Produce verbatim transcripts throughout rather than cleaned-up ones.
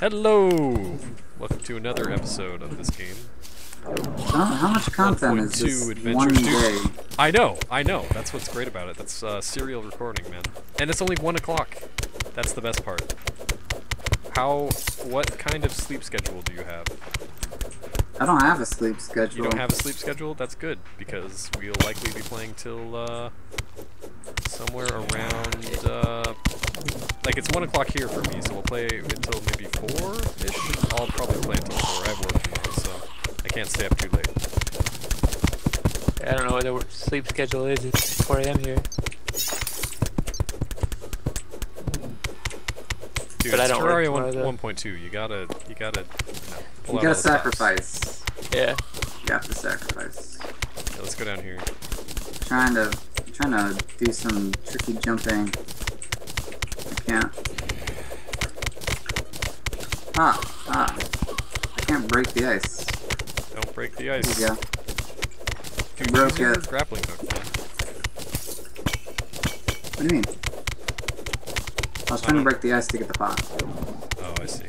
Hello! Welcome to another episode of this game. How, how much content is this one day? I know, I know. That's what's great about it. That's uh, serial recording, man. And it's only one o'clock. That's the best part. How? What kind of sleep schedule do you have? I don't have a sleep schedule. You don't have a sleep schedule? That's good, because we'll likely be playing till uh, somewhere around... Uh, like, it's one o'clock here for me, so we'll play until maybe four-ish? I'll probably play until four. I have work tomorrow, so I can't stay up too late. I don't know what the sleep schedule is. It's four A M here. Dude, but it's I don't Terraria one point two. You gotta, you gotta, you know, you gotta sacrifice. Yeah. You have to sacrifice. Yeah, let's go down here. Trying to, trying to do some tricky jumping. I can't. Ah, ah! I can't break the ice. Don't break the ice. There you go. Dude, broke it. Grappling hook. What do you mean? I was trying to break the ice to get the pot. Oh, I see.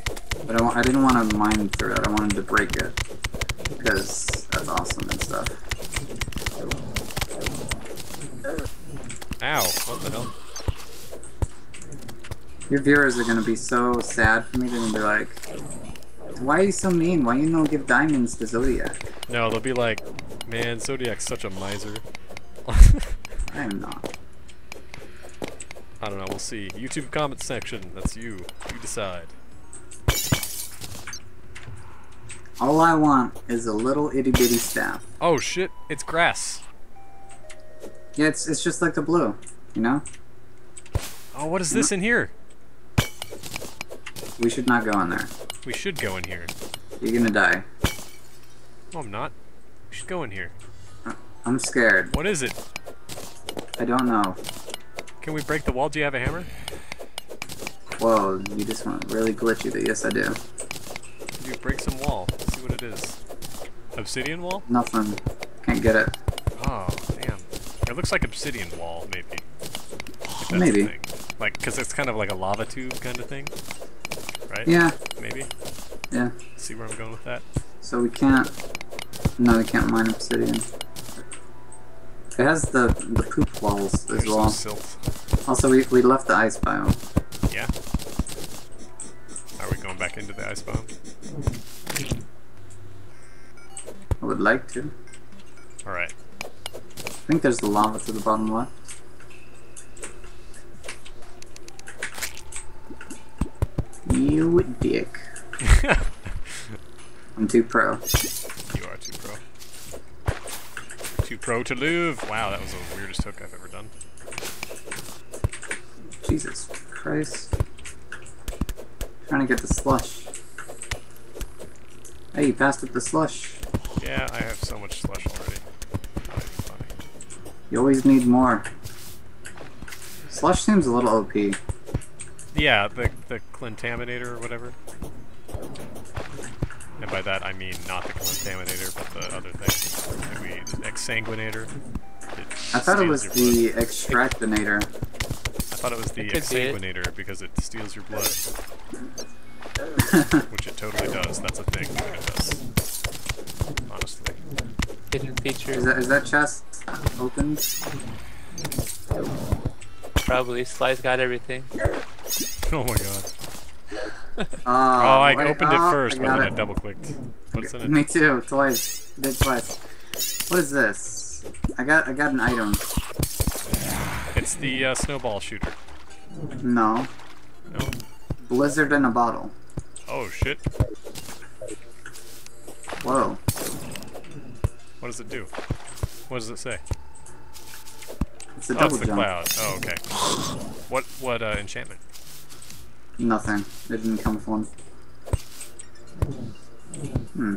But I, I didn't want to mine through it. I wanted to break it because that's awesome and stuff. Ow! What the hell? Your viewers are gonna be so sad for me. They're gonna be like, "Why are you so mean? Why you don't give diamonds to Zodiac?" No, they'll be like, "Man, Zodiac's such a miser." I am not. I don't know, we'll see. YouTube comment section, that's you. You decide. All I want is a little itty bitty staff. Oh shit, it's grass. Yeah, it's it's just like the blue, you know? Oh, what is you this know? in here? We should not go in there. We should go in here. You're gonna die. No, I'm not. We should go in here. I'm scared. What is it? I don't know. Can we break the wall? Do you have a hammer? Whoa, you just went really glitchy, but yes I do. You break some wall. Let's see what it is. Obsidian wall? Nothing. Can't get it. Oh, damn. It looks like obsidian wall, maybe. If that's maybe. The thing. Like, because it's kind of like a lava tube kind of thing. Right? Yeah. Maybe? Yeah. See where I'm going with that? So we can't... No, we can't mine obsidian. It has the, the poop walls as There's well. Silt. Also, we, we left the ice biome. Yeah. Are we going back into the ice biome? I would like to. Alright. I think there's the lava to the bottom left. You dick. I'm too pro. You are too pro. Too pro to live. Wow, that was the weirdest hook I've ever done. Jesus Christ. Trying to get the slush. Hey, you passed up the slush. Yeah, I have so much slush already. That'd be funny. You always need more. Slush seems a little O P. Yeah, the, the Clintaminator or whatever. And by that I mean not the Contaminator, but the other thing. That we, the Exsanguinator. I thought it was the Extractinator. I thought it was the Exsanguinator because it steals your blood. Which it totally does. That's a thing that it does. Honestly. Hidden feature. Is that, is that chest opened? Probably. Sly's got everything. Oh my god. Uh, oh, I wait, opened oh, it first, but then it. I double clicked. What's okay. in it? Me too, twice. Did twice. What is this? I got, I got an item. It's the uh, snowball shooter. No. No. Blizzard in a bottle. Oh shit. Whoa. What does it do? What does it say? It's a oh, double it's the jump. Cloud. Oh, okay. What, what uh, enchantment? Nothing. It didn't come with one. Hmm.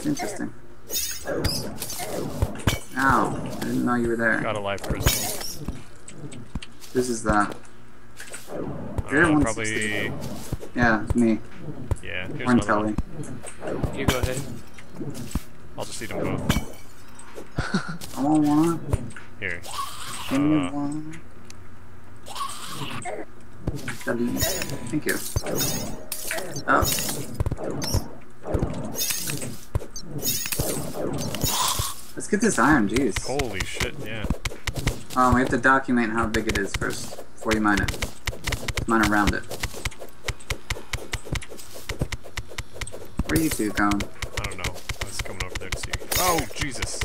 It's interesting. Ow. I didn't know you were there. Got a life person. This is that. You're uh, probably... Yeah, it's me. Yeah, here's one Kelly. One. You go ahead. I'll just eat them both. I want one. Here. Give me uh, one. Seven. Thank you. Oh. Let's get this iron, jeez. Holy shit, yeah. Oh, we have to document how big it is first before you mine it. Mine around it. Where are you two going? I don't know. I was coming over there to see you. Oh, Jesus!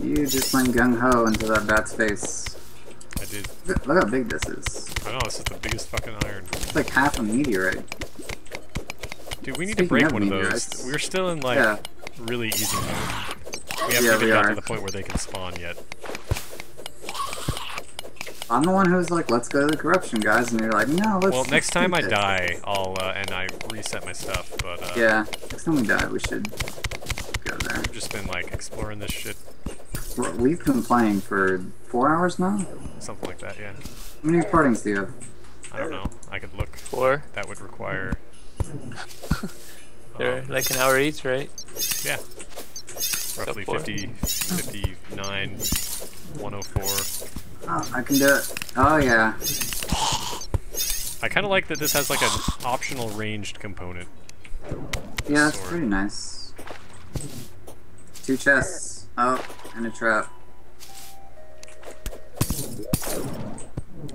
You just went gung-ho into that bat's face. I did. Look, look how big this is. I know, this is the biggest fucking iron. It's like half a meteorite. Dude, we need Speaking to break of one meteorites. of those. We're still in, like, yeah. really easy mode. We haven't yeah, even got to the point where they can spawn yet. I'm the one who's like, let's go to the corruption, guys, and you're like, no, let's... Well, next time I die, I'll, uh, and I reset my stuff, but, uh... yeah, next time we die, we should go there. We've just been, like, exploring this shit. We've been playing for four hours now? Something like that, yeah. How many recordings do you have? I don't know. I could look. Four? That would require... They're um, like an hour each, right? Yeah. Roughly fifty, fifty-nine, one oh four... Oh, I can do it. Oh, yeah. I kind of like that this has like an optional ranged component. Yeah, that's pretty nice. Two chests. Oh, and a trap.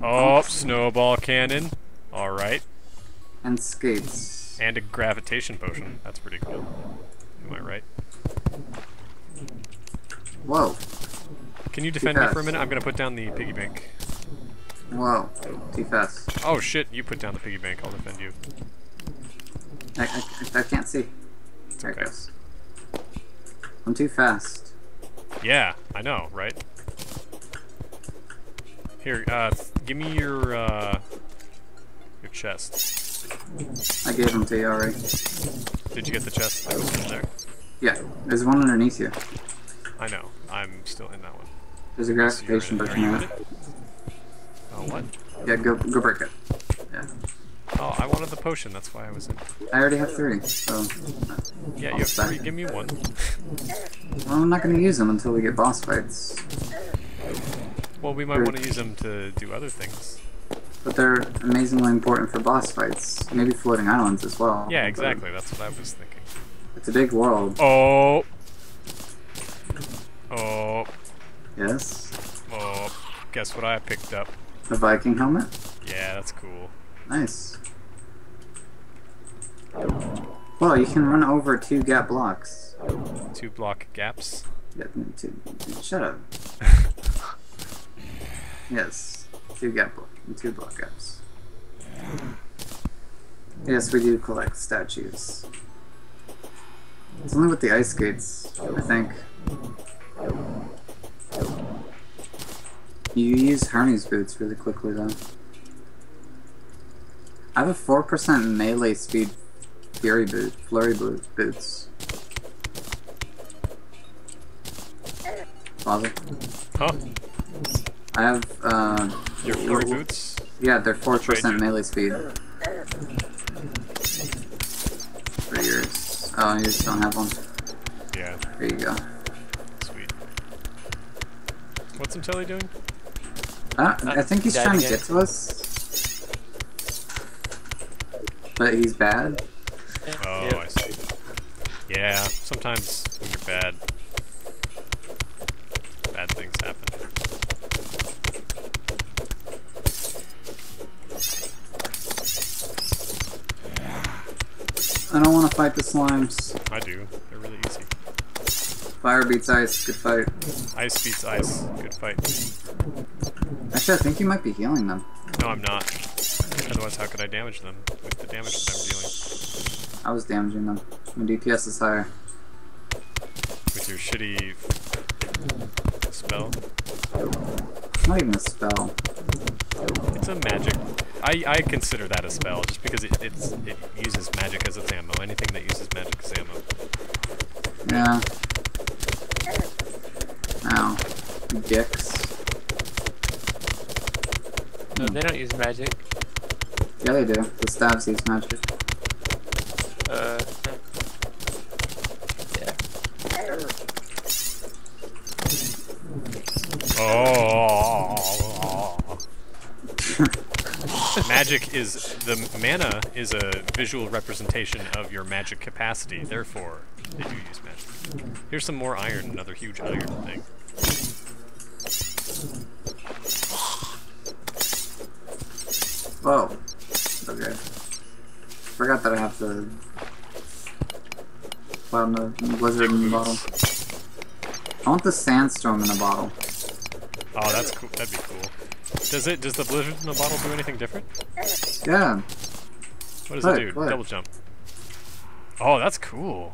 Oh, snowball cannon. Alright. And skates. And a gravitation potion. That's pretty cool. Am I right? Whoa. Can you defend me for a minute? I'm gonna put down the piggy bank. Whoa, too fast. Oh shit, you put down the piggy bank, I'll defend you. I, I, I can't see. It's there okay. it goes. I'm too fast. Yeah, I know, right? Here, uh, give me your, uh, your chest. I gave them to you already. Did you get the chest that was in there? Yeah, there's one underneath you. I know, I'm still in that one. There's a gravitation button now. Oh, what? Yeah, go go break it. Yeah. Oh, I wanted the potion, that's why I was in. I already have three, so... Yeah, I'll you have stack. three, give me one. Well, I'm not going to use them until we get boss fights. Well, we might want to use them to do other things. But they're amazingly important for boss fights. Maybe floating islands as well. Yeah, exactly, that's what I was thinking. It's a big world. Oh! Oh. Yes. Oh, guess what I picked up? The Viking helmet? Yeah, that's cool. Nice. Well, you can run over two gap blocks. Two block gaps? Yeah, two. Shut up. Yes, two gap block and two block gaps. Yes, we do collect statues. It's only with the ice skates, I think. You use Hermes boots really quickly though. I have a four percent melee speed fury boot, flurry boot, boots. Father? Huh? I have, uh... your flurry boots? Yeah, they're four percent melee speed. For yours. Oh, you just don't have one. Yeah. There you go. What's Intelli doing? Uh, I think he's trying again. to get to us. But he's bad. Oh, yep. I see. Yeah, sometimes when you're bad, bad things happen. I don't want to fight the slimes. I do. They're really easy. Fire beats ice, good fight. Ice beats ice, good fight. Actually, I think you might be healing them. No, I'm not. Otherwise, how could I damage them with the damage that I'm dealing? I was damaging them. My D P S is higher. With your shitty... spell? Not even a spell. It's a magic. I, I consider that a spell, just because it, it's, it uses magic as its ammo. Anything that uses magic as ammo. Yeah. Ow. Dicks. No, they don't use magic. Yeah, they do. The stabs use magic. Uh. Yeah. Oh. Magic is, the mana is a visual representation of your magic capacity, therefore they do use magic. Here's some more iron, another huge iron thing. Oh, okay. Forgot that I have to find the Blizzard in a bottle. I want the sandstone in a bottle. Oh, that's cool. That'd be cool. Does it? Does the Blizzard in a bottle do anything different? Yeah. What does play, it do? Play. Double jump. Oh, that's cool.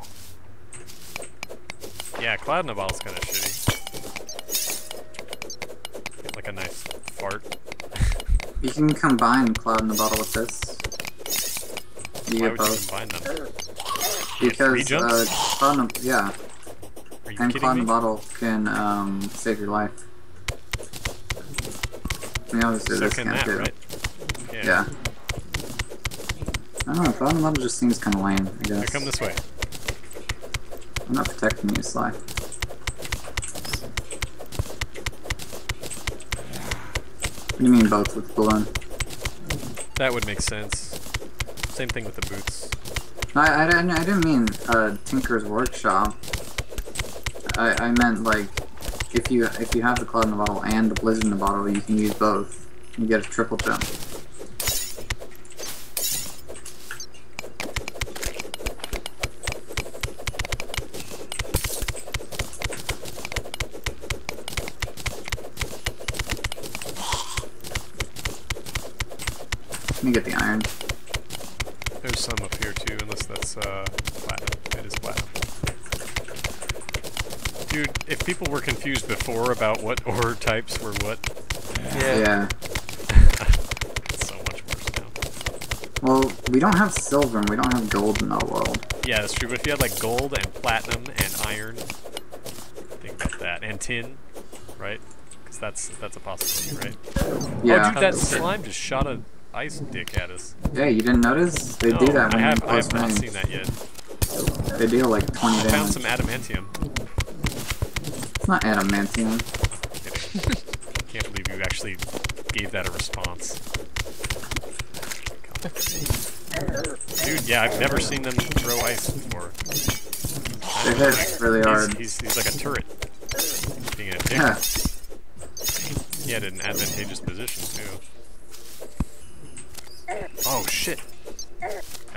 Yeah, Cloud in a bottle's kind of shitty. Get like a nice fart. You can combine Cloud in a bottle with this. You Why would you combine them? Because uh, Cloud in a, yeah, and Cloud in a bottle can um, save your life. You know, so this can that, right? Yeah. yeah. I don't know, Cloud in a bottle just seems kind of lame, I guess. Here, come this way. I'm not protecting you, Sly. What do you mean both with the balloon? That would make sense. Same thing with the boots. No, I, I, I didn't mean uh, Tinker's Workshop. I, I meant like, if you if you have the Cloud in the bottle and the Blizzard in the bottle, you can use both. You get a triple jump. Let me get the iron. There's some up here too, unless that's uh, platinum. It is platinum. Dude, if people were confused before about what ore types were what... Yeah. yeah. It's so much worse now. Well, we don't have silver and we don't have gold in our world. Yeah, that's true, but if you had like gold and platinum and iron, think about that. And tin, right? Because that's, that's a possibility, right? Yeah. Oh, dude, that slime just shot a ice dick at us. Yeah, you didn't notice? They no, do that when I have, you I have not seen that yet. They deal like twenty damage. I found some adamantium. It's not adamantium. Can't believe you actually gave that a response. Dude, yeah, I've never seen them throw ice before. Their hits really hard. He's, he's, he's like a turret. Being a dick. Yeah. He had an advantageous position, too. Oh, shit.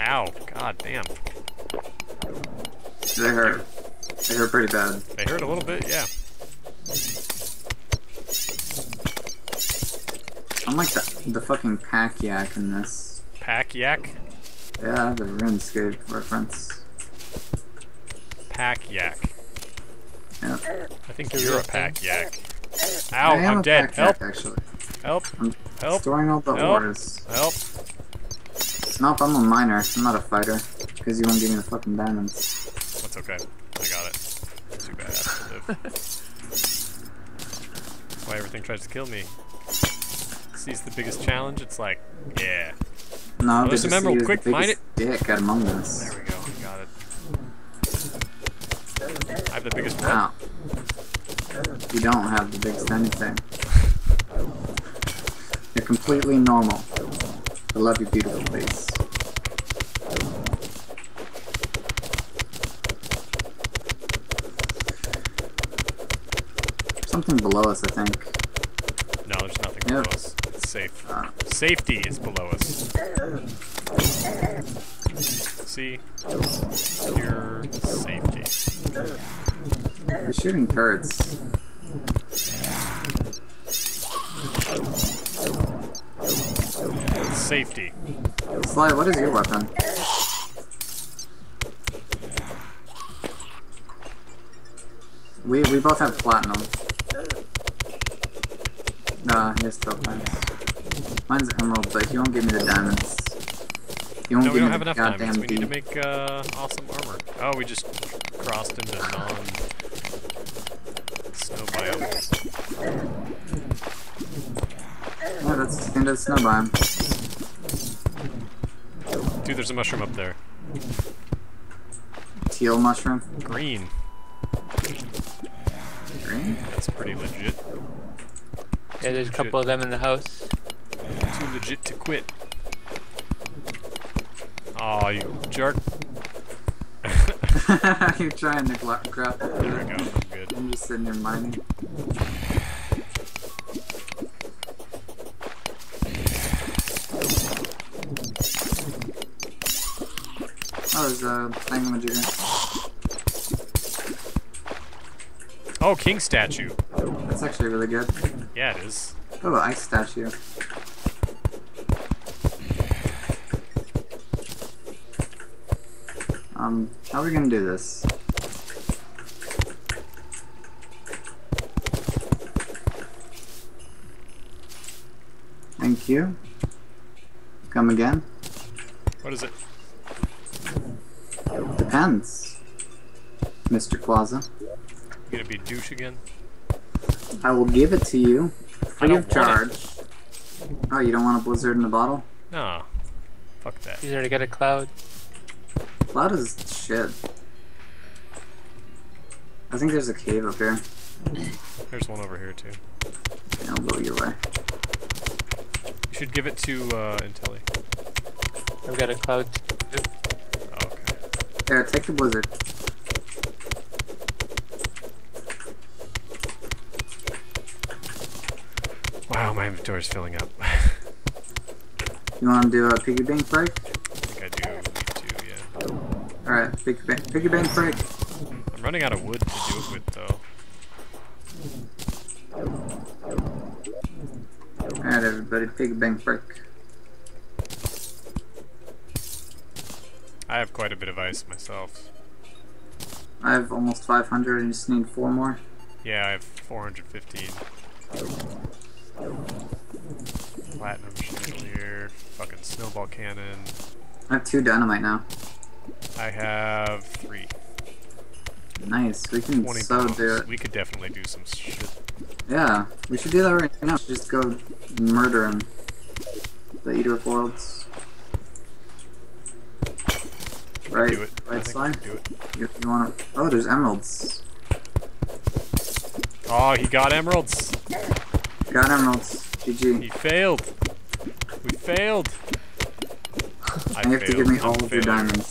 Ow. God damn. They hurt. They hurt pretty bad. They hurt a little bit, yeah. I'm like the, the fucking pack yak in this. Pack yak? Yeah, the RuneScape reference. Pack yak. Yeah. I think you're a pack yak. Ow, I'm dead. Help! Yak, actually. Help! I'm Help! Storing all the orders. Help! Nope, I'm a miner. I'm not a fighter. Because you won't give me the fucking diamonds. That's okay. I got it. Too bad. That's why everything tries to kill me. Sees the biggest challenge, it's like, yeah. No, well, just remember, see quick, the mine it. Dick at Among Us. There we go. Got it. I have the biggest. Wow. You don't have the biggest anything. You're completely normal. I love your beautiful face. Something below us, I think. No, there's nothing yep. below us. It's safe. Uh, Safety is below us. See? Your safety. You're shooting turrets. Safety. Sly, what is your weapon? We, we both have platinum. Nah, he has still diamonds. Mine's emerald, but he won't give me the diamonds. He won't no, give we don't me have the enough diamonds. We need to make uh, awesome armor. Oh, we just crossed into non-snow biomes. Oh, that's the end of the snow biome. Dude, there's a mushroom up there. Teal mushroom? Green. Green? That's pretty legit. Yeah, there's a couple of them in the house. Too legit to quit. Aw, oh, you jerk. You're trying to grab it. There we go, I'm good. I'm just sitting there mining. Oh, there's a thingamajigger. Oh, king statue. That's actually really good. Yeah, it is. Oh, ice statue. Um, how are we gonna do this? Thank you. Come again. What is it? Depends, Mister Quaza. You gonna be a douche again? I will give it to you free of charge. Oh, you don't want a blizzard in a bottle? No. Fuck that. He's already got a cloud. Cloud is shit. I think there's a cave up here. There's one over here too. Yeah, I'll go your way. You should give it to uh, Intelli. I've got a cloud. Okay. Here, take the blizzard. Wow, my inventory's filling up. You want to do a piggy bank break? I think I do need to, yeah. Alright, piggy bank, piggy bank break. I'm running out of wood to do it with, though. Alright, everybody, piggy bank break. I have quite a bit of ice myself. I have almost five hundred and just need four more. Yeah, I have four hundred fifteen. Platinum chandelier, fucking snowball cannon. I have two dynamite now. I have three. Nice, we can so do it. We could definitely do some shit. Yeah, we should do that right now. Just go murder him. The Eater of Worlds. Right, do it. Right side? Do it. You, you wanna... Oh, there's emeralds. Oh, he got emeralds. Got emeralds. G G. He failed. We failed. I you have failed. to give me all I'm of failed. your diamonds.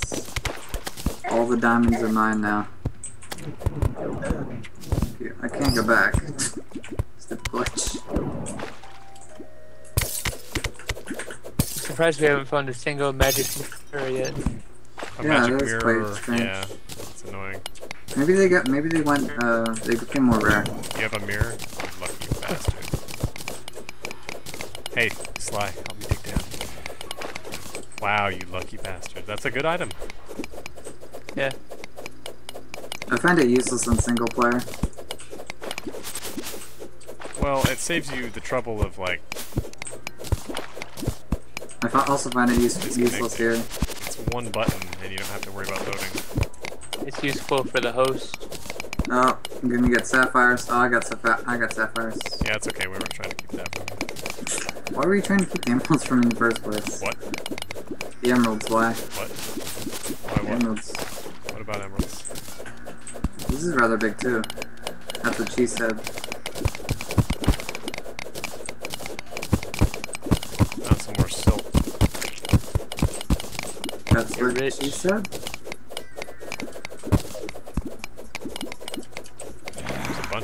All the diamonds are mine now. I can't go back. It's the glitch. I'm surprised we haven't found a single magic mirror yet. A yeah, magic that mirror. Is quite yeah, it's annoying. Maybe they got. Maybe they went. Uh, they became more rare. You have a mirror, you lucky bastard. Hey, Sly, help me dig down. Wow, you lucky bastard. That's a good item. Yeah. I find it useless in single player. Well, it saves you the trouble of like. I also find it use it's useless here. It's one button, and you don't have to worry about loading. It's useful for the host. Oh, I'm gonna get sapphires. Oh, I got sapphires. I got sapphires. Yeah, it's okay. We were trying to keep that. Why were you trying to keep the emeralds from in the first place? What? The emeralds. Why? What? Why what? Emeralds. What about emeralds? This is rather big too. That's what she said. Found some more silk. That's You're what rich. she said.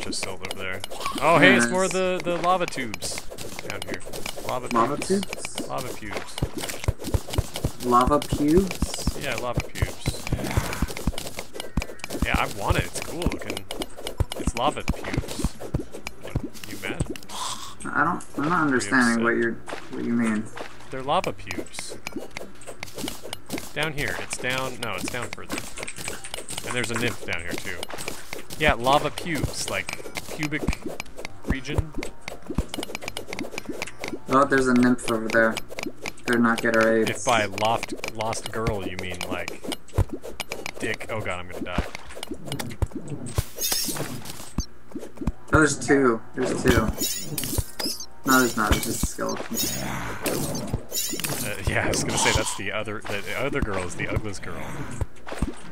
Silver there. Oh, hey, it's more of the, the lava tubes down here. Lava, lava tubes. tubes? Lava pubes. Lava pubes? Yeah, lava pubes. Yeah, I want it. It's cool looking. It's lava pubes. You mad? I don't. I'm not understanding what you're. What you mean? They're lava pubes. Down here. It's down. No, it's down further. And there's a nymph down here too. Yeah, lava pubes, like pubic region. Oh, there's a nymph over there. They're not get her aids. If by loft, lost girl you mean like dick. Oh god, I'm gonna die. Oh, there's two. There's two. No, there's not. It's just a skeleton. Uh, yeah, I was gonna say that's the other. The other girl is the ugliest girl.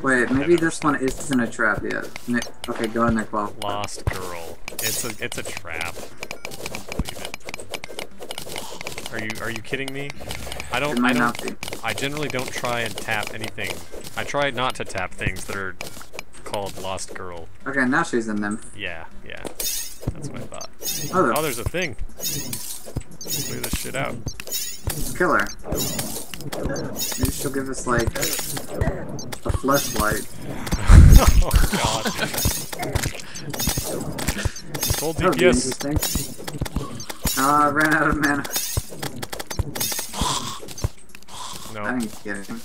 Wait, maybe this one isn't a trap yet. Nick, okay, go on, Nick. Well, Lost girl. It's a it's a trap. Don't believe it. Are you are you kidding me? I don't. I don't. I generally don't try and tap anything. I try not to tap things that are called Lost Girl. Okay, now she's in them. Yeah, yeah. That's what I thought. Oh, oh there's a thing. Let's clear this shit out. Kill her. Maybe she'll give us like a fleshlight. Oh god. Full D P S. Ah, uh, I ran out of mana. No. I didn't get him.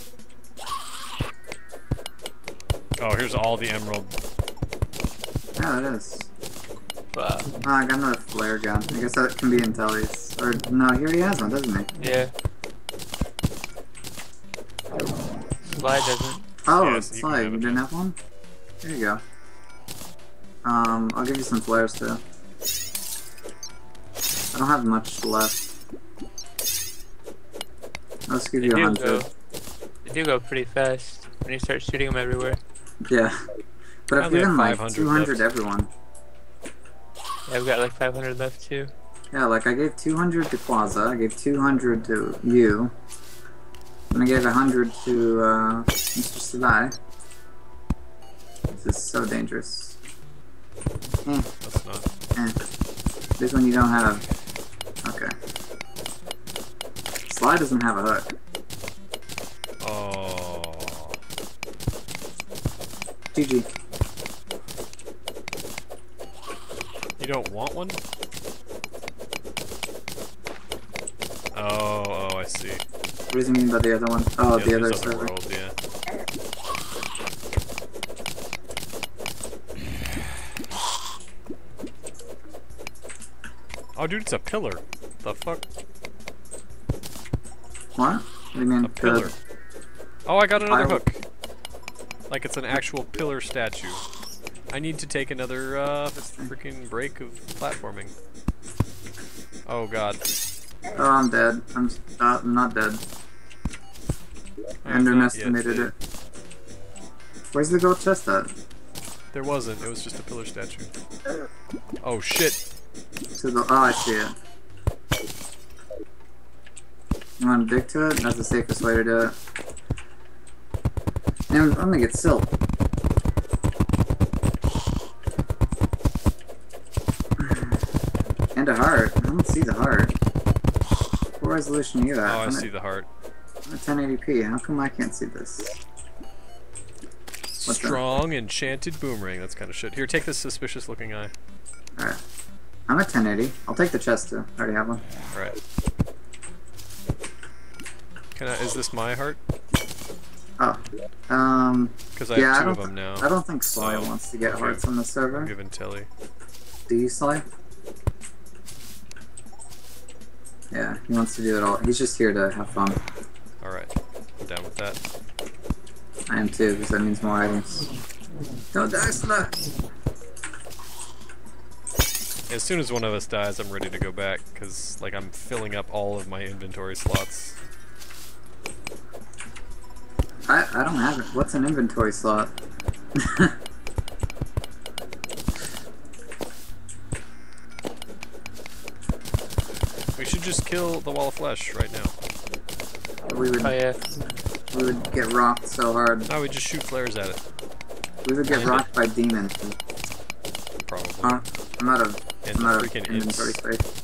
Oh, here's all the emerald. Yeah, it is. Uh, oh, I got another flare gun. I guess that can be Intelli's. Or, no, here he has one, doesn't he? Yeah. Slide doesn't. Oh, yeah, so Slide, you, you didn't have one? There you go. Um, I'll give you some flares too. I don't have much left. Let's give they you a hundred. They do go pretty fast when you start shooting them everywhere. Yeah. But I've given like two hundred left. Everyone. Yeah, I've got like five hundred left too. Yeah, like I gave two hundred to Quaza, I gave two hundred to you, and I gave one hundred to uh, Mister Sedai. This is so dangerous. Eh. That's not. Eh. This one you don't have. Okay. Sly doesn't have a hook. Oh. G G. You don't want one? Oh, oh, I see. What does he mean by the other one? Oh, the, the other, other server. World, yeah. Oh, dude, it's a pillar. The fuck? What? What do you mean? A pillar. Oh, I got another I... hook. Like it's an actual pillar statue. I need to take another uh, freaking break of platforming. Oh god. Oh, I'm dead. I'm, uh, I'm not dead. I underestimated it. Where's the gold chest at? There wasn't. It was just a pillar statue. Oh shit. To the, oh, I see it. You want to dig to it? That's the safest way to do it. I'm, I'm gonna get silt. A heart. I don't see the heart. What resolution are you at? Oh, I I'm see at, the heart. I'm at ten eighty p. How come I can't see this? What's Strong that? Enchanted boomerang. That's kind of shit. Here, take this suspicious looking eye. Alright. I'm at ten eighty. I'll take the chest too. I already have one. Alright. Can I, is this my heart? Oh. Um. Because I yeah, have two I of them now. I don't think Sly so, wants to get okay. hearts on the server. I'm giving Telly. Do you, Sly? Yeah, he wants to do it all. He's just here to have fun. Alright, I'm down with that. I am too, because that means more items. Don't die, Sly! As soon as one of us dies, I'm ready to go back, because like I'm filling up all of my inventory slots. I, I don't have it. What's an inventory slot? We should just kill the Wall of Flesh right now. We would, oh, yeah. we would get rocked so hard. No, we just shoot flares at it. We would get and rocked it. by demons. Probably. Huh? I'm out of, I'm out of inventory space.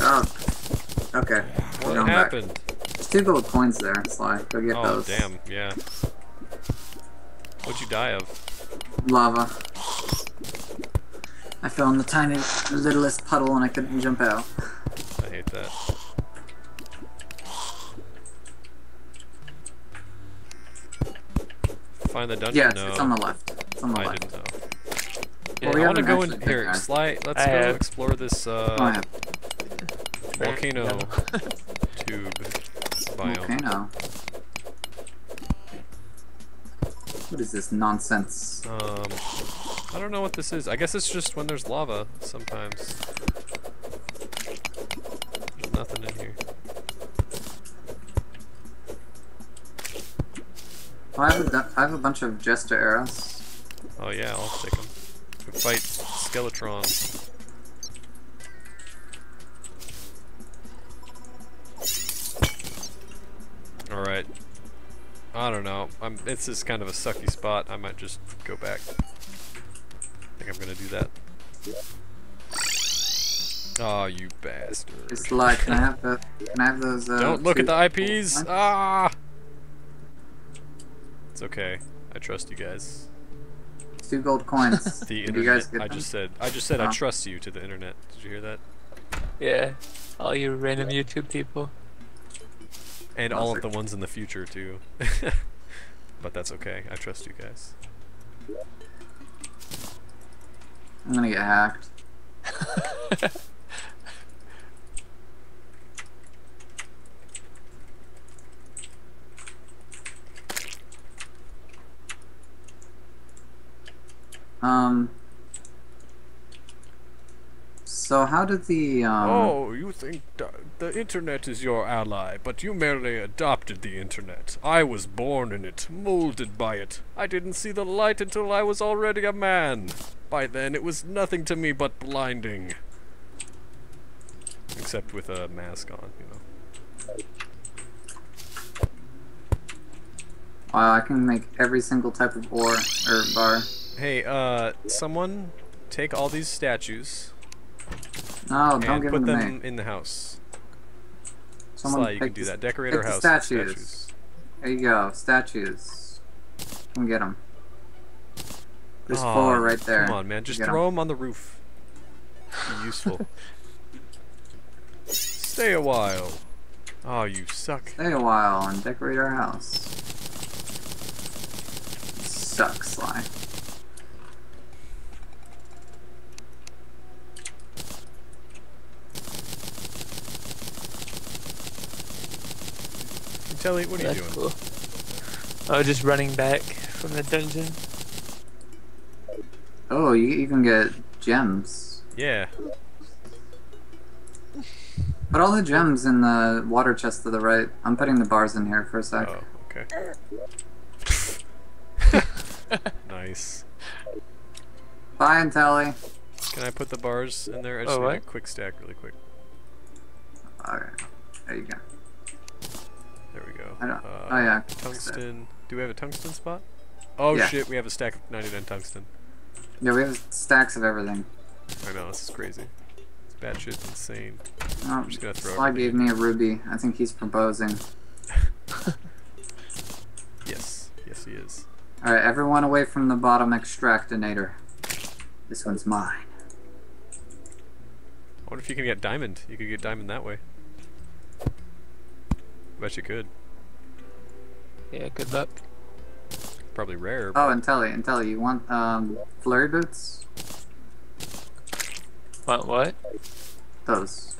Oh. Okay. What We're happened? Back. There's two gold coins there, Sly. Go get oh, those. Oh, damn, yeah. What'd you die of? Lava. I fell in the tiny, littlest puddle and I couldn't jump out. I hate that. Find the dungeon? Yes, no. It's on the left. It's on the I left. didn't know. Yeah, well, we I want to go in here. Sly, let's I go have. explore this uh, oh, volcano tube biome. Volcano? What is this nonsense? Um... I don't know what this is. I guess it's just when there's lava sometimes. There's nothing in here. Well, I, have a, I have a bunch of Jester arrows. Oh yeah, I'll take them. We fight Skeletron. I don't know. I'm, it's just kind of a sucky spot. I might just go back. I think I'm gonna do that. Oh, you bastard! It's like, can I have the? Can I have those? Uh, Don't look at the I Ps. Ah! It's okay. I trust you guys. Two gold coins. The internet. Did you guys get I them? just said. I just said oh. I trust you to the internet. Did you hear that? Yeah. All you random YouTube people. And all of the ones in the future too. But that's okay. I trust you guys. I'm gonna get hacked. Um. So how did the um... Oh, you think the internet is your ally, but you merely adopted the internet. I was born in it, molded by it. I didn't see the light until I was already a man. By then, it was nothing to me but blinding. Except with a mask on, you know. Wow, I can make every single type of ore or bar. Hey, uh, someone take all these statues. No, don't give them to me. And put them in the house. Someone Sly, you can do that. Decorate our house. Statues. statues. There you go. Statues. Come get them. There's oh, four right there. Come on, man. Just throw them. them on the roof. Be useful. Stay a while. Oh, you suck. Stay a while and decorate our house. Suck, Sly. Telly, what are That's you doing? Cool. Oh, just running back from the dungeon. Oh, you, you can get gems. Yeah. Put all the gems in the water chest to the right. I'm putting the bars in here for a sec. Oh, okay. Nice. Fine, Telly. Can I put the bars in there? I just oh, need a quick stack really quick. Alright. There you go. There we go. I don't, uh, oh yeah. Tungsten. Do we have a tungsten spot? Oh yeah. Shit, we have a stack of ninety-nine tungsten. Yeah, we have stacks of everything. I know, this is crazy. It's bad shit, insane. Oh, I'm just gonna throw it. Sly gave me a ruby. I think he's proposing. Yes. Yes, he is. Alright, everyone away from the bottom extractinator. This one's mine. I wonder if you can get diamond. You could get diamond that way. Bet you could. Yeah, good luck. Probably rare. Oh, and Telly, and Telly, you want um, flurry boots? Want what? Those.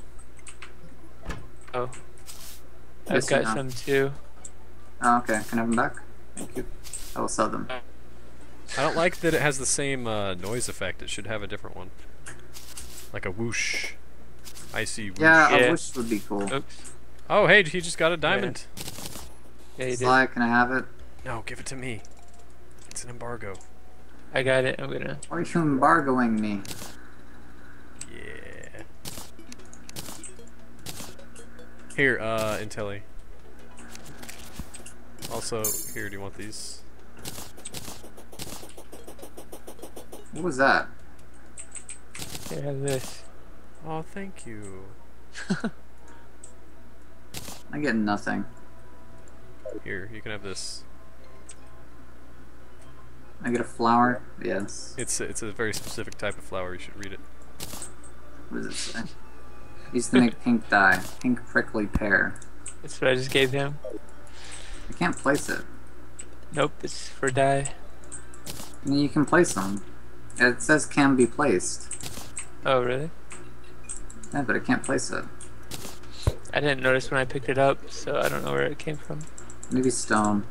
Oh. I've got some too. Oh, okay. Can I have them back? Thank you. I will sell them. I don't like that it has the same uh, noise effect. It should have a different one. Like a whoosh. Icy whoosh. Yeah, yeah. A whoosh would be cool. Oops. Oh, hey, he just got a diamond. Yeah, yeah he Sly, did. Can I have it? No, give it to me. It's an embargo. I got it. I'm gonna. Why are you embargoing me? Yeah. Here, uh, Intelli. Also, here, do you want these? What was that? Here, have this. Oh, thank you. I get nothing. Here, you can have this. I get a flower? Yes. It's a, it's a very specific type of flower. You should read it. What does it say? Used to make pink dye. Pink prickly pear. That's what I just gave him. I can't place it. Nope, it's for dye. I mean, you can place them. It says can be placed. Oh, really? Yeah, but I can't place it. I didn't notice when I picked it up, so I don't know where it came from. Maybe stone.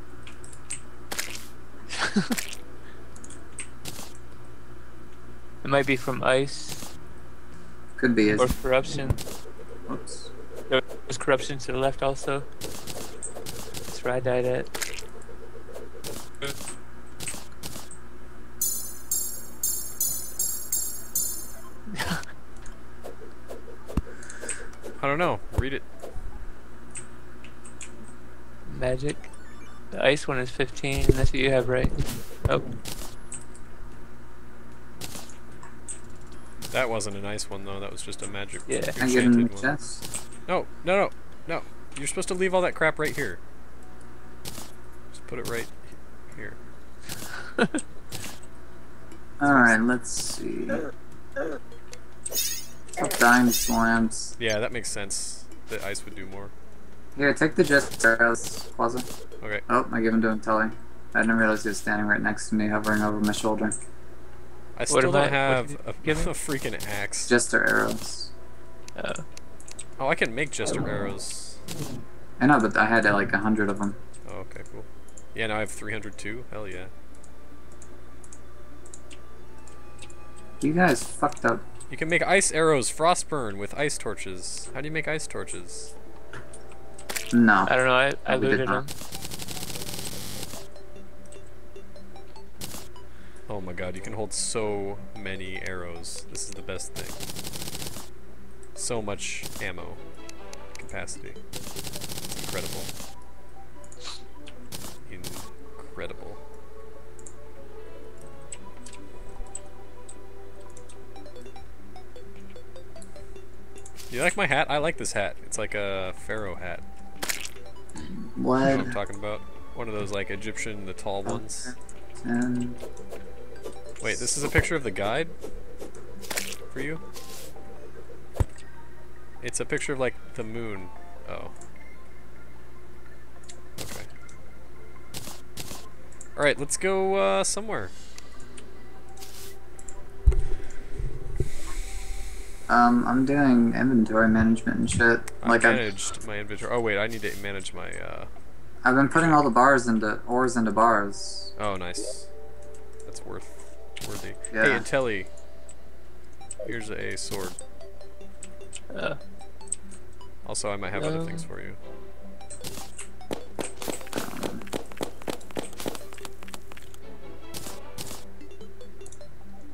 It might be from ice. Could be. Or corruption. Whoops. There was corruption to the left also. That's where I died at. I don't know. Read it. Magic. The ice one is fifteen. That's what you have, right? Oh. That wasn't an ice one, though. That was just a magic yeah. enchanted one. Chest. No, no, no, no. You're supposed to leave all that crap right here. Just put it right here. Alright, let's see. Stop dying to slams. Yeah, that makes sense. The ice would do more. Here, take the chest out of this closet. Okay. Oh, I gave him to him, Tully. I didn't realize he was standing right next to me, hovering over my shoulder. I still what don't I, have a, a freaking axe. Jester arrows. Uh, oh, I can make jester arrows. I know, but I had uh, like a hundred of them. Oh, okay, cool. Yeah, now I have three hundred too. Hell yeah. You guys fucked up. You can make ice arrows, frostburn with ice torches. How do you make ice torches? No. I don't know. I, I looted them. Oh my god, you can hold so many arrows. This is the best thing. So much ammo capacity. It's incredible. Incredible. You like my hat? I like this hat. It's like a pharaoh hat. What? You know what I'm talking about? One of those like Egyptian, the tall ones. Um, Wait, this is a picture of the guide for you? It's a picture of, like, the moon. Oh. Okay. Alright, let's go uh, somewhere. Um, I'm doing inventory management and shit. I like managed I've, my inventory. Oh, wait, I need to manage my... Uh, I've been putting all the bars into... ores into bars. Oh, nice. That's worth... worthy. Yeah. Hey, Intelli, here's a sword. Uh, also, I might have uh, other things for you. Um,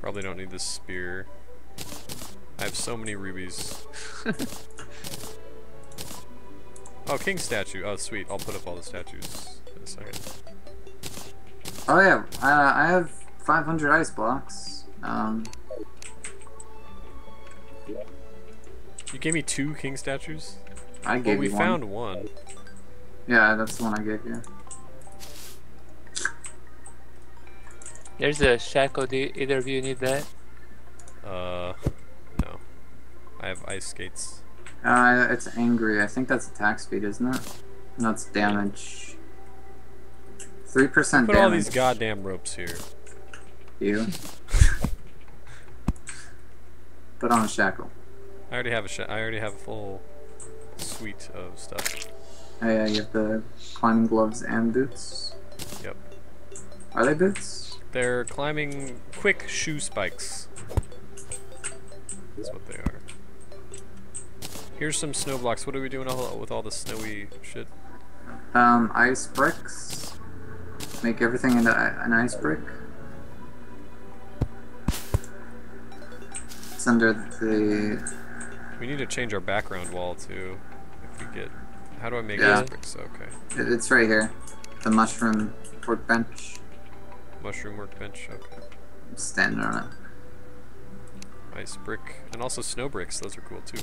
Probably don't need this spear. I have so many rubies. Oh, King statue. Oh, sweet. I'll put up all the statues in a second. Oh, yeah. Uh, I have... five hundred ice blocks. Um, you gave me two king statues? I gave well, you we one. We found one. Yeah, that's the one I gave you. There's a shackle. Do either of you need that? Uh, no. I have ice skates. Uh, it's angry. I think that's attack speed, isn't it? No, it's damage. three percent damage. Put all these goddamn ropes here. You. Put on a shackle. I already have a sh I already have a full suite of stuff. Oh yeah, you have the climbing gloves and boots. Yep. Are they boots? They're climbing quick shoe spikes. That's what they are. Here's some snow blocks. What are we doing all with all the snowy shit? Um, ice bricks. Make everything into an ice brick. Under the... We need to change our background wall too. If we get... How do I make yeah. ice bricks? Okay. It, it's right here. The mushroom workbench. Mushroom workbench. Okay. I'm standing on it. Ice brick and also snow bricks. Those are cool too.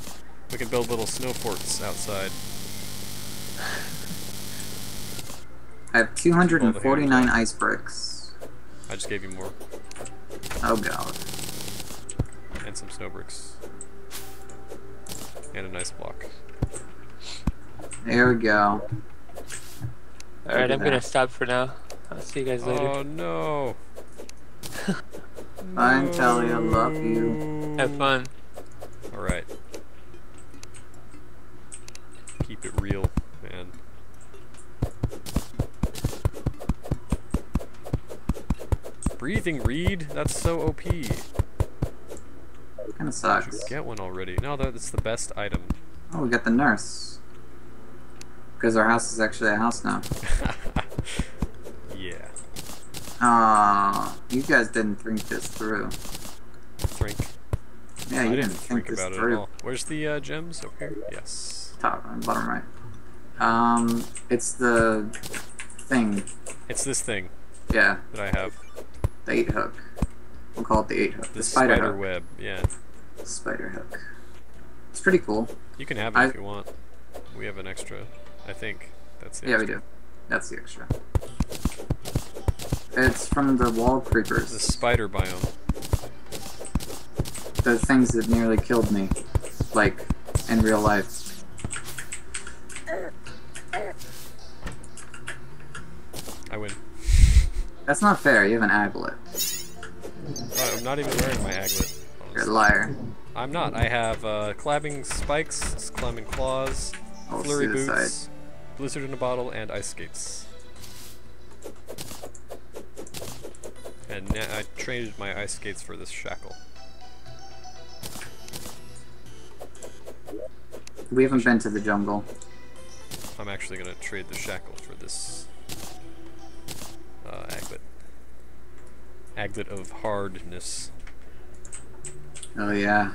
We can build little snow forts outside. I have two hundred forty-nine ice bricks. I just gave you more. Oh god. And some snow bricks. And a nice block. There we go. Alright, I'm gonna stop for now. I'll see you guys later. Oh no! Bye, no. Telly, I love you. Have fun. Alright. Keep it real, man. Breathing, Reed? That's so O P. Kinda sucks. Get one already. No, that's the best item. Oh, we got the nurse. Because our house is actually a house now. Yeah. Aww, you guys didn't think this through. Think? Yeah, you I didn't think, think this about it through. At all. Where's the uh, gems? Over here? Yes. Top and bottom right. Um, it's the thing. It's this thing. Yeah. That I have. The eight hook. We'll call it the eight hook. The, the spider, spider hook. web. Yeah. Spider hook. It's pretty cool. You can have it I... if you want. We have an extra. I think that's the. Yeah, extra. we do. That's the extra. It's from the wall creepers. The spider biome. The things that nearly killed me, like in real life. I win. That's not fair. You have an aglet. Uh, I'm not even wearing my aglet. Honestly. You're a liar. I'm not. I have uh, clabbing spikes, clamming claws, I'll flurry boots, blizzard in a bottle, and ice skates. And now I traded my ice skates for this shackle. We haven't been to the jungle. I'm actually gonna trade the shackle for this uh, aglet. Aglet of hardness. Oh yeah,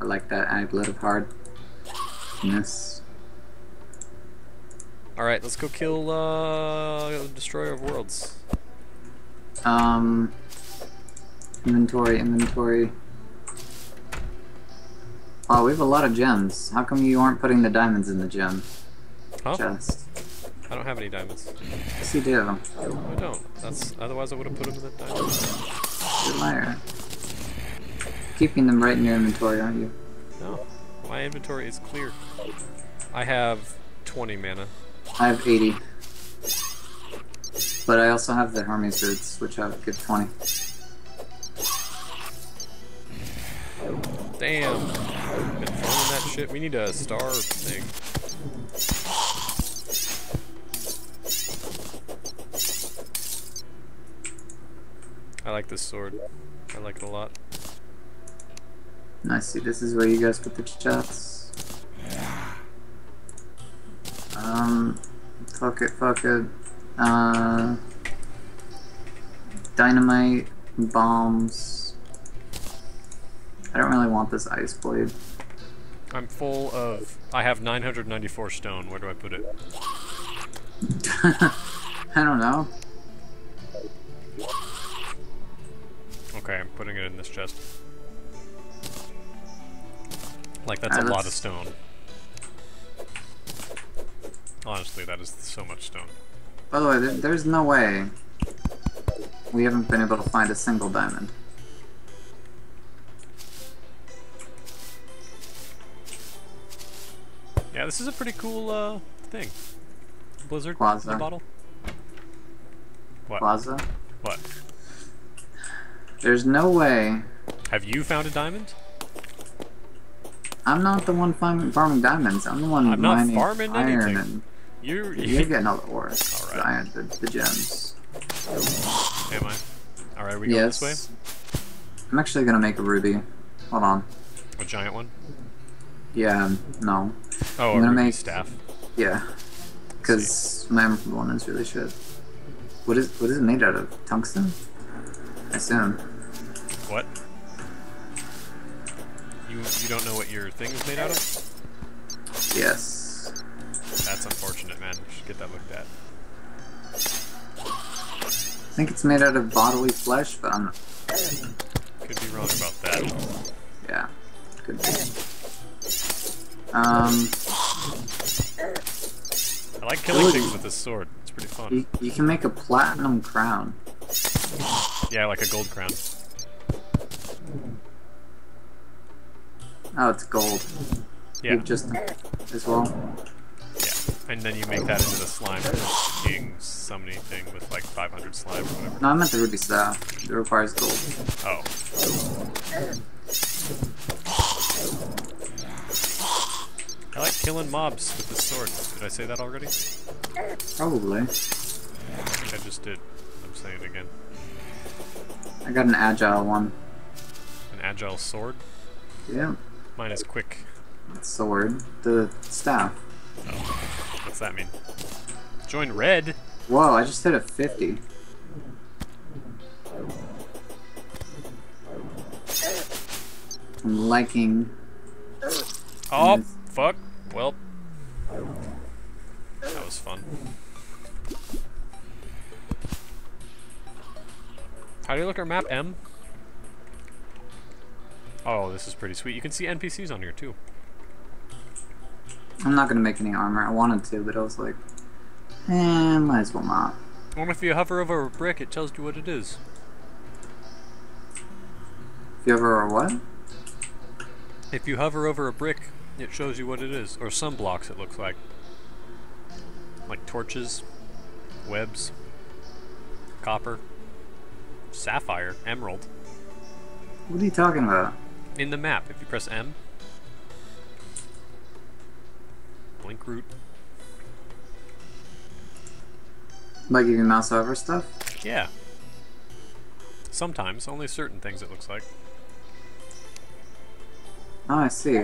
I like that aglet of hardness. All right, let's go kill uh, Destroyer of Worlds. Um, inventory, inventory. Oh, we have a lot of gems. How come you aren't putting the diamonds in the gem huh? chest? I don't have any diamonds. Yes, you do. I don't. That's otherwise I would have put them in the diamonds. You're a liar. Keeping them right in your inventory, aren't you? No, my inventory is clear. I have twenty mana. I have eighty. But I also have the Hermes roots, which have a good twenty. Damn! I've been throwing that shit. We need a star thing. I like this sword. I like it a lot. I see. This is where you guys put the chests. Um, fuck it, fuck it. Uh, dynamite, bombs. I don't really want this ice blade. I'm full of. I have nine hundred ninety-four stone. Where do I put it? I don't know. Okay, I'm putting it in this chest. Like, that's right, a lot of stone. Honestly, that is so much stone. By the way, there, there's no way we haven't been able to find a single diamond. Yeah, this is a pretty cool uh, thing. Blizzard Plaza. in a bottle. What? Plaza? What? There's no way. Have you found a diamond? I'm not the one farming diamonds. I'm the one I'm mining not farming iron anything. and you're, you're, you're getting all the ore. All right. The, the, the gems. Am I? All right, we go yes. this way. I'm actually gonna make a ruby. Hold on. A giant one? Yeah. No. Oh, I'm a gonna ruby make staff. Yeah. Because my one is really shit. What is what is it made out of? Tungsten? I assume. What? You, you don't know what your thing is made out of? Yes. That's unfortunate, man. You should get that looked at. I think it's made out of bodily flesh, but I'm not. Could be wrong about that. Yeah, could be. Um. I like killing things with this sword. It's pretty fun. You, you can make a platinum crown. Yeah, like a gold crown. Oh, it's gold. Yeah. You just as well. Yeah, and then you make that into the slime king summoning thing with like five hundred slime or whatever. No, I meant the ruby staff. It requires gold. Oh. I like killing mobs with this sword. Did I say that already? Probably. I think I just did. I'm saying it again. I got an agile one. An agile sword? Yeah. Mine is quick. Sword. The staff. Oh. What's that mean? Join red? Whoa, I just hit a fifty. I'm liking... Oh, this. Fuck. Well. That was fun. How do you look at our map, M? Oh, this is pretty sweet. You can see N P Cs on here, too. I'm not going to make any armor. I wanted to, but I was like, eh, might as well not. Well, if you hover over a brick, it tells you what it is. If you hover over what? If you hover over a brick, it shows you what it is. Or some blocks, it looks like. Like torches, webs, copper, sapphire, emerald. What are you talking about? In the map, if you press M. Blink root. Like you can mouse over stuff? Yeah. Sometimes, only certain things it looks like. Oh, I see.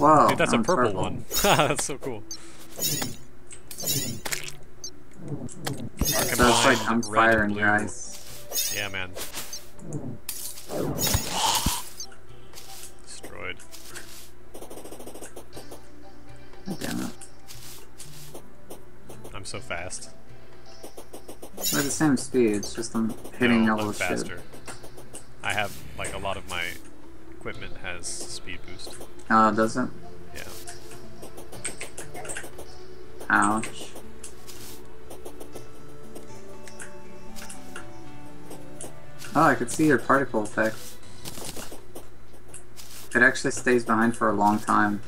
Wow. Dude, that's I'm a purple, purple. one. That's so cool. So it's like I'm firing your eyes. Yeah, man. Destroyed. God damn it. I'm so fast. We're the same speed, it's just I'm hitting all those shit. I have, like, a lot of my equipment has speed boost. Oh, it doesn't? Yeah. Ouch. Oh, I could see your particle effect. It actually stays behind for a long time.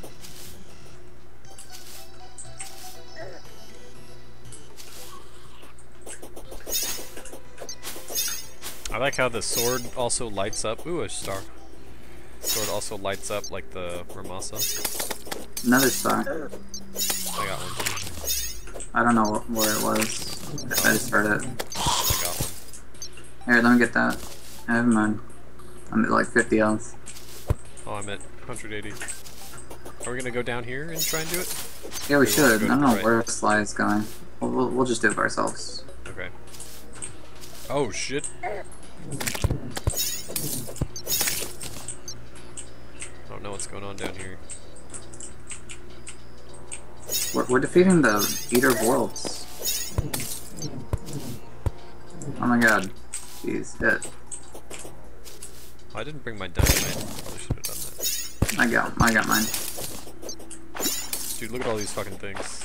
I like how the sword also lights up. Ooh, a star. Sword also lights up like the Ramasa. Another star. I got one. I don't know where it was. Oh. I just heard it. I got one. Here, let me get that. Never mind. I'm at like fifty ounce. Oh, I'm at one hundred eighty. Are we gonna go down here and try and do it? Yeah, we Maybe should. I don't know right. where the slide is going. We'll, we'll, we'll just do it by ourselves. Okay. Oh, shit. I don't know what's going on down here. We're, we're defeating the Eater of Worlds. Oh my god. Jeez, hit. Oh, I didn't bring my dynamite. I probably should have done that. I got, I got mine. Dude, look at all these fucking things.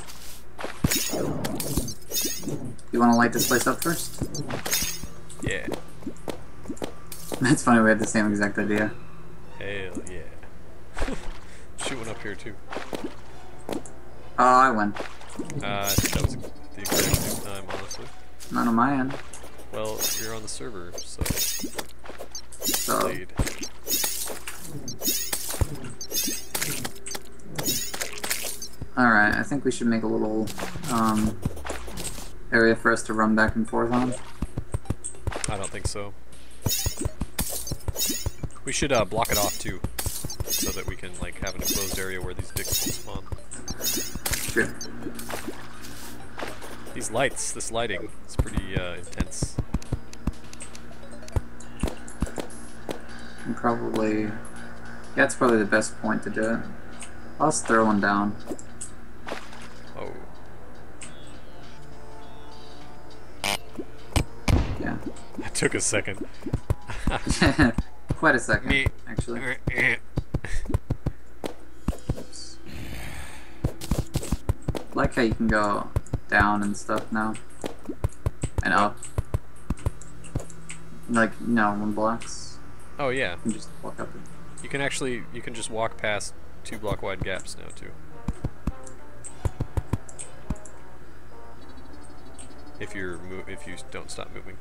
You want to light this place up first? Yeah. That's funny, we had the same exact idea. Hell yeah. Shoot one up here, too. Oh, I win. Uh, I think that was the exact same time, honestly. Not on my end. Well, you're on the server, so... So... Played. Alright, I think we should make a little, um... area for us to run back and forth on. I don't think so. We should, uh, block it off, too. So that we can, like, have an enclosed area where these dicks will spawn. Sure. These lights, this lighting, it's pretty uh, intense. And probably, yeah, that's probably the best point to do it. I'll just throw one down. Oh. Yeah. That took a second. Quite a second, Me. actually. Oops. Like how you can go down and stuff now, and up. Like no one blocks. Oh yeah. You can just walk up. And... You can actually you can just walk past two block wide gaps now too. If you're mo if you don't stop moving,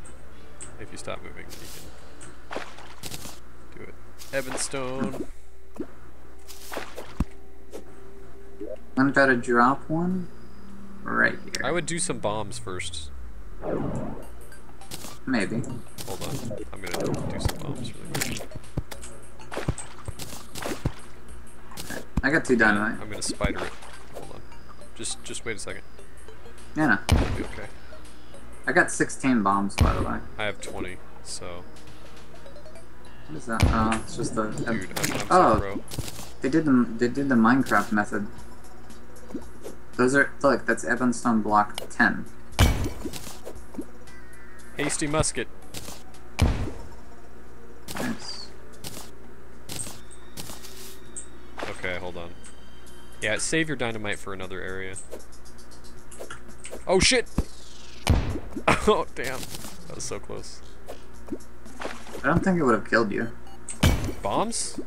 if you stop moving, you can do it. Ebonstone. I'm about to drop one. Right here. I would do some bombs first. Maybe. Hold on. I'm gonna do some bombs really quick. Okay. I got two dynamite. I'm gonna spider it. Hold on. Just just wait a second. Yeah. It'll be okay. I got sixteen bombs by the way. I have twenty, so. What is that? Oh, it's just a. Dude, I'm, I'm oh, bro. They did the they did the Minecraft method. Those are, look, that's Ebonstone block ten. Hasty musket. Nice. Okay, hold on. Yeah, save your dynamite for another area. Oh shit! Oh damn, that was so close. I don't think it would have killed you. Bombs?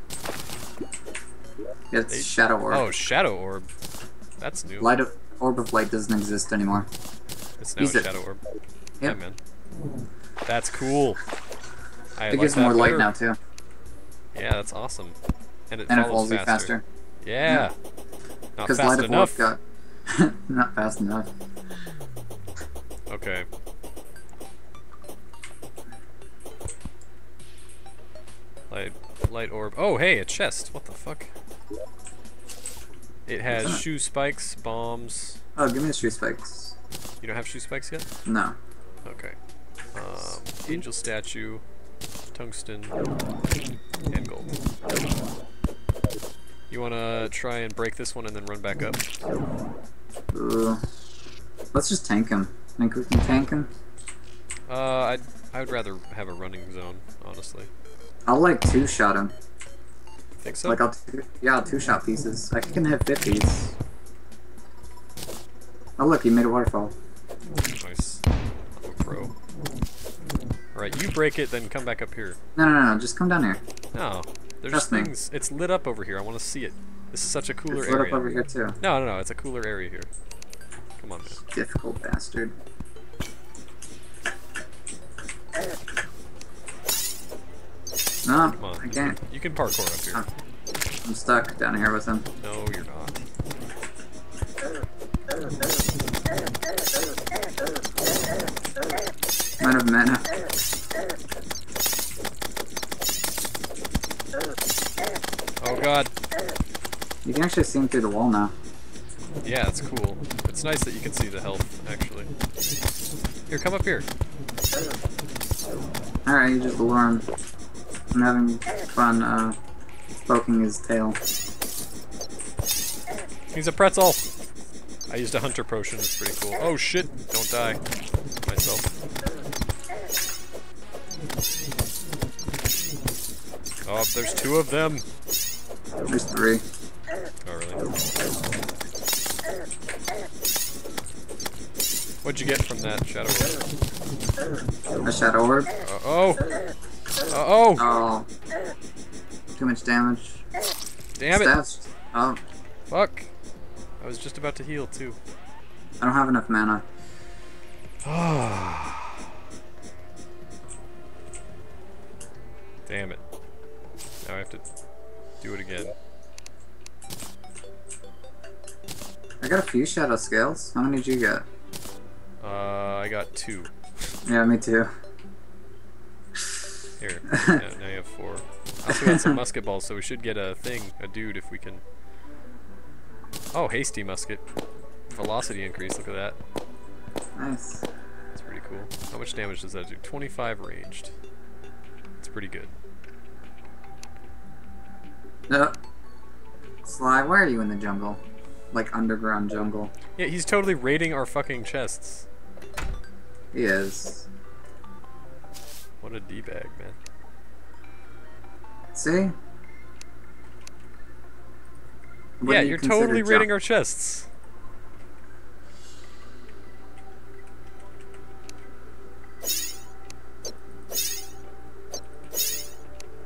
Yeah, it's they... Shadow orb. Oh, Shadow orb. That's new. Light of orb of light doesn't exist anymore. It's now He's a Shadow orb. Yep. Yeah, man. That's cool. I it like gives more light better. now too. Yeah, that's awesome. And it, and it falls faster. faster. Yeah. yeah. Not fast light of enough. Orb got not fast enough. Okay. Light, light orb. Oh, hey, a chest. What the fuck? It has shoe spikes, bombs. Oh, give me the shoe spikes. You don't have shoe spikes yet? No. Okay. Um, angel statue, tungsten, and gold. You wanna try and break this one and then run back up? Uh, let's just tank him. Think we can tank him? Uh, I'd, I'd rather have a running zone, honestly. I'll like two-shot him. You think so? Like I'll two, yeah, I'll two-shot pieces. I can hit fifties. Oh look, he made a waterfall. Nice. I'm a pro. Alright, you break it, then come back up here. No, no, no, just come down here. No. There's Trust things. Me. It's lit up over here. I want to see it. This is such a cooler it's area. It's lit up over here, too. No, no, no. It's a cooler area here. Come on, man. Difficult bastard. No, Come on. I can't. You can parkour up here. I'm stuck down here with him. No, you're not. Might have mana. Oh god. You can actually see him through the wall now. Yeah, it's cool. It's nice that you can see the health, actually. Here, come up here. Alright, you just lure him. I'm having fun uh, poking his tail. He's a pretzel! I used a hunter potion, it's pretty cool. Oh shit! Don't die. Myself. Oh, there's two of them! There's three. Oh really? What'd you get from that shadow orb? A shadow orb? Uh oh! Uh oh! Oh. Too much damage. Damn it! Staffs. Oh. Fuck. I was just about to heal too. I don't have enough mana. Damn it. Now I have to do it again. I got a few shadow scales. How many did you get? Uh, I got two. Yeah, me too. Here, yeah, now you have four. I also got some musket balls, so we should get a thing, a dude, if we can. Oh, hasty musket. Velocity increase, look at that. Nice. That's pretty cool. How much damage does that do? twenty-five ranged. That's pretty good. No. Sly, why are you in the jungle? Like, underground jungle. Yeah, he's totally raiding our fucking chests. He is. What a D-bag, man. See? What yeah, you you're totally raiding our chests.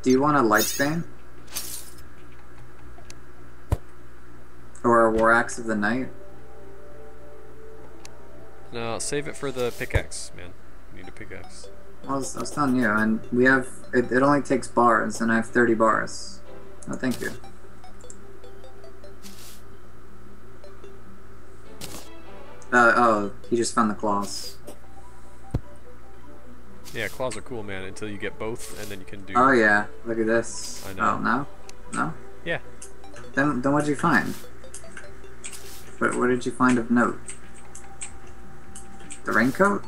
Do you want a lightspan? Or a war axe of the night? No, save it for the pickaxe, man. We need a pickaxe. I was, I was telling you, and we have, it, it only takes bars, and I have thirty bars. Oh, thank you. Uh, oh, he just found the claws. Yeah, claws are cool, man, until you get both, and then you can do... Oh, yeah, look at this. I know. Oh, no? No? Yeah. Then, then what did you find? What, what did you find of note? The raincoat?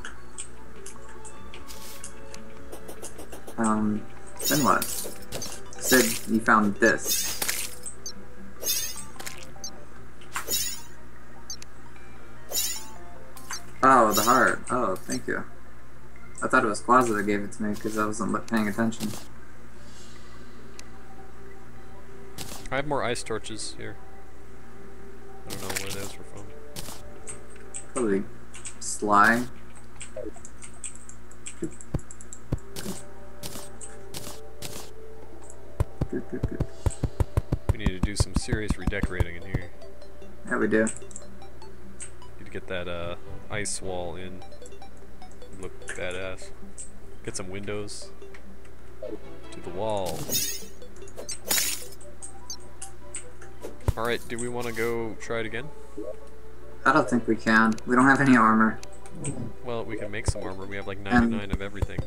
Um, then what? Said you found this. Oh, the heart. Oh, thank you. I thought it was Plaza that gave it to me because I wasn't paying attention. I have more ice torches here. I don't know where those were from. Probably Sly. We need to do some serious redecorating in here. Yeah, we do. Need to get that uh, ice wall in. Look badass. Get some windows to the wall. Alright, do we want to go try it again? I don't think we can. We don't have any armor. Well, we can make some armor. We have like ninety-nine and of everything.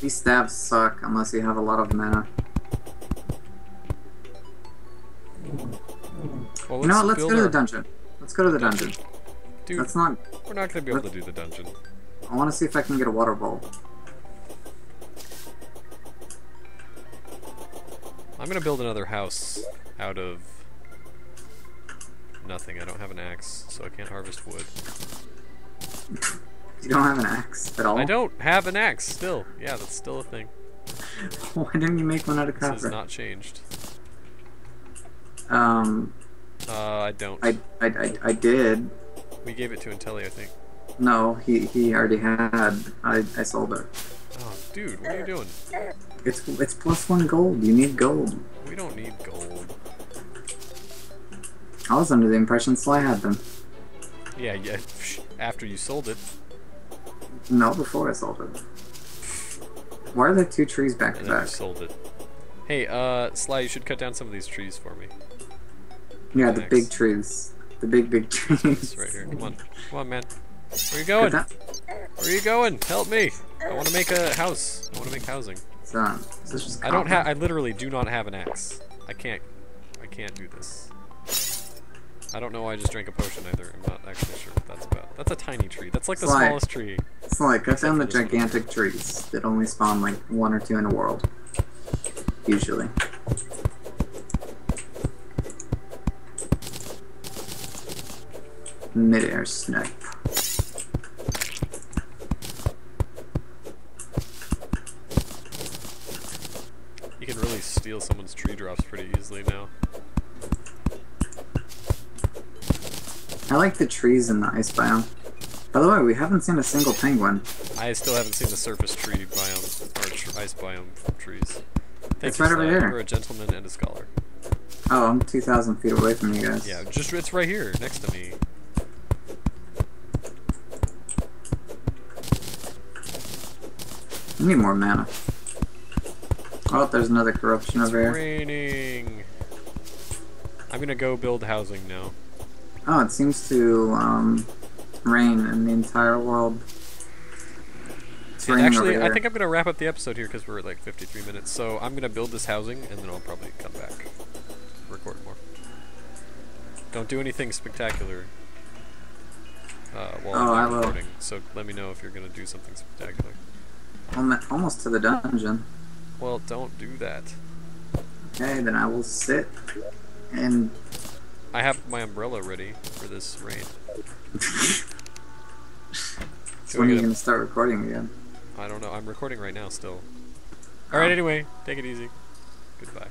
These stabs suck unless you have a lot of mana. Well, you know what, let's go to the dungeon. Let's go to the dungeon. dungeon. Dude, That's not, we're not going to be able to do the dungeon. I want to see if I can get a water bowl. I'm going to build another house out of nothing. I don't have an axe, so I can't harvest wood. You don't have an axe at all? I don't have an axe still. Yeah, that's still a thing. Why didn't you make one out of copper? This has not changed. Um... Uh, I don't. I, I, I, I did. We gave it to Intelli, I think. No, he, he already had. I, I sold it. Oh, dude, what are you doing? It's it's plus one gold. You need gold. We don't need gold. I was under the impression Sly had them. Yeah, yeah. After you sold it. No, before I sold it. Why are there two trees back to back? I sold it. Hey, uh, Sly, you should cut down some of these trees for me. Yeah, the big trees. The big, big trees. It's right here. Come on. Come on, man. Where are you going? Where are you going? Help me. I want to make a house. I want to make housing. So, I don't have. I literally do not have an axe. I can't. I can't do this. I don't know why I just drank a potion either. I'm not actually sure what that's about. That's a tiny tree. That's like the Sly. smallest tree. It's like cut down the gigantic trees that only spawn like one or two in a world. Usually. Mid-air snipe. You can really steal someone's tree drops pretty easily now. I like the trees in the ice biome. By the way, we haven't seen a single penguin. I still haven't seen the surface tree biome, or tr ice biome from trees. Thank it's you, right over here. You're a gentleman and a scholar. Oh, I'm two thousand feet away from you guys. Yeah, just it's right here, next to me. I need more mana. Oh, there's another corruption it's over here. It's raining. I'm gonna go build housing now. Oh, it seems to um, rain in the entire world. It's raining actually, over here. I think I'm gonna wrap up the episode here because we're at like fifty-three minutes. So I'm gonna build this housing and then I'll probably come back, record more. Don't do anything spectacular uh, while oh, I'm recording. So let me know if you're gonna do something spectacular. Almost to the dungeon. Well, don't do that. Okay, then I will sit and... I have my umbrella ready for this rain. So when are you going to start recording again? I don't know. I'm recording right now still. Alright, anyway. Take it easy. Goodbye.